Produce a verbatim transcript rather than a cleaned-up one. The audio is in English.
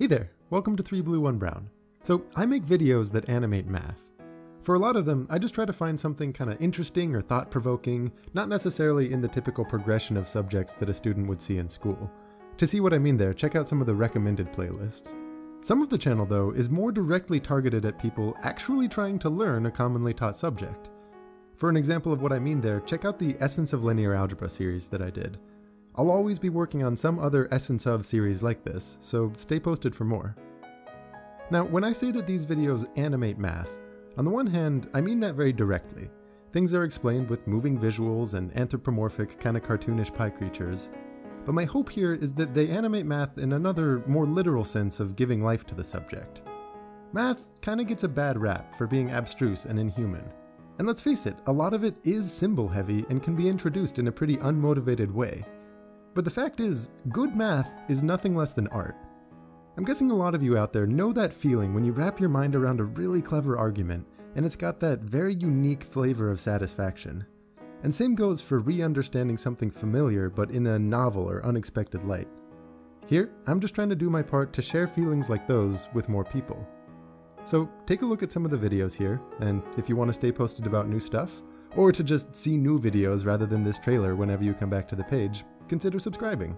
Hey there, welcome to three blue one brown. So I make videos that animate math. For a lot of them, I just try to find something kind of interesting or thought-provoking, not necessarily in the typical progression of subjects that a student would see in school. To see what I mean there, check out some of the recommended playlists. Some of the channel, though, is more directly targeted at people actually trying to learn a commonly taught subject. For an example of what I mean there, check out the Essence of Linear Algebra series that I did. I'll always be working on some other Essence of series like this, so stay posted for more. Now, when I say that these videos animate math, on the one hand, I mean that very directly. Things are explained with moving visuals and anthropomorphic, kind of cartoonish pie creatures. But my hope here is that they animate math in another, more literal sense of giving life to the subject. Math kind of gets a bad rap for being abstruse and inhuman. And let's face it, a lot of it is symbol heavy and can be introduced in a pretty unmotivated way. But the fact is, good math is nothing less than art. I'm guessing a lot of you out there know that feeling when you wrap your mind around a really clever argument, and it's got that very unique flavor of satisfaction. And same goes for re-understanding something familiar but in a novel or unexpected light. Here, I'm just trying to do my part to share feelings like those with more people. So take a look at some of the videos here, and if you want to stay posted about new stuff, or to just see new videos rather than this trailer whenever you come back to the page, consider subscribing.